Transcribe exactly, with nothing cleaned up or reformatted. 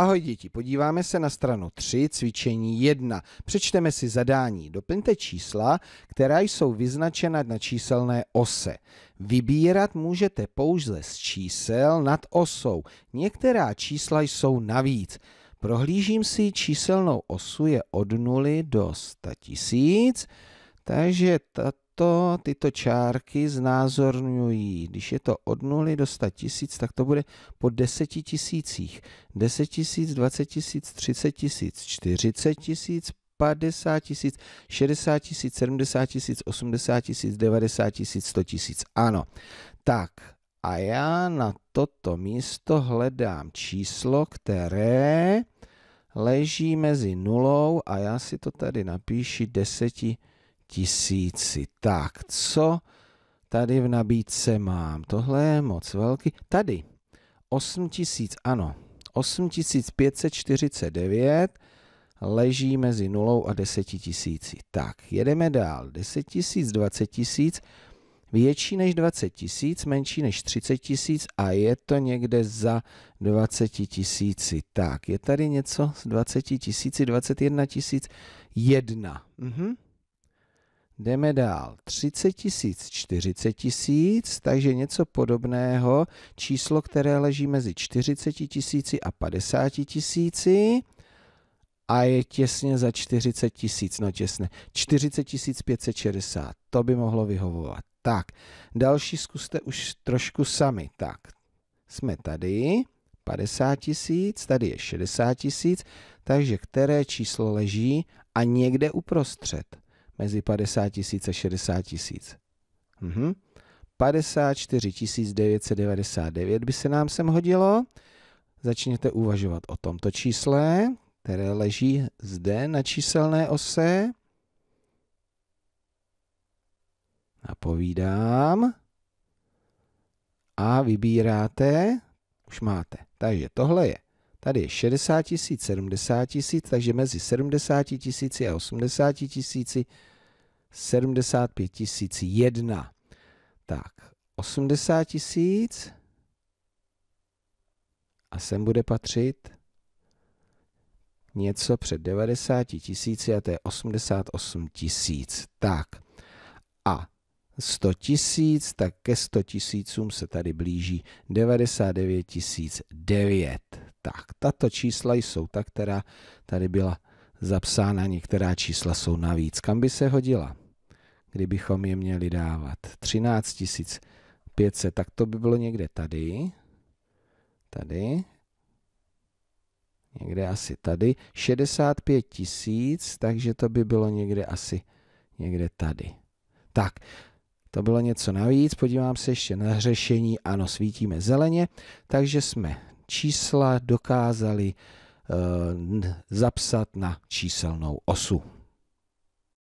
Ahoj děti, podíváme se na stranu tři, cvičení jedna. Přečteme si zadání. Doplňte čísla, která jsou vyznačena na číselné ose. Vybírat můžete pouze z čísel nad osou. Některá čísla jsou navíc. Prohlížím si číselnou osu, je od nuly do sta tisíc, takže tato, tyto čárky znázorňují, když je to od nuly do sta tisíc, tak to bude po deseti tisících. deset tisíc, dvacet tisíc, třicet tisíc, čtyřicet tisíc, padesát tisíc, šedesát tisíc, sedmdesát tisíc, osmdesát tisíc, devadesát tisíc, sto tisíc. Ano, tak a já na toto místo hledám číslo, které leží mezi nulou a já si to tady napíši deseti tisíci. Tak, co tady v nabídce mám? Tohle je moc velký. Tady osm tisíc, ano, osm tisíc pět set čtyřicet devět leží mezi nulou a deseti tisíci. Tak, jedeme dál. deset tisíc, dvacet tisíc. Větší než dvacet tisíc, menší než třicet tisíc a je to někde za dvaceti tisíci. Tak, je tady něco z dvaceti tisíci, dvacet jedna tisíc, jedna. Mhm. Jdeme dál. třicet tisíc, čtyřicet tisíc, takže něco podobného. Číslo, které leží mezi čtyřiceti tisíci a padesáti tisíci. A je těsně za čtyřicet tisíc, no těsně, čtyřicet tisíc pět set šedesát, to by mohlo vyhovovat. Tak, další zkuste už trošku sami. Tak, jsme tady, padesát tisíc, tady je šedesát tisíc, takže které číslo leží a někde uprostřed mezi padesát tisíc a šedesát tisíc. Mhm. padesát čtyři tisíc devět set devadesát devět by se nám sem hodilo. Začněte uvažovat o tomto čísle, které leží zde na číselné ose. Napovídám. A vybíráte. Už máte. Takže tohle je. Tady je šedesát tisíc, sedmdesát tisíc, takže mezi sedmdesáti tisíci a osmdesáti tisíci sedmdesát pět tisíc jedna. Tak, osmdesát tisíc a sem bude patřit něco před devadesáti tisíci a to je osmdesát osm tisíc. Tak a sto tisíc, tak ke sto tisícům se tady blíží devadesát devět tisíc devět. Tak tato čísla jsou ta, která tady byla zapsána, některá čísla jsou navíc. Kam by se hodila, kdybychom je měli dávat? třináct tisíc pět set, tak to by bylo někde tady, tady. Někde asi tady, šedesát pět tisíc, takže to by bylo někde asi někde tady. Tak, to bylo něco navíc, podívám se ještě na řešení, ano, svítíme zeleně, takže jsme čísla dokázali eh, zapsat na číselnou osu.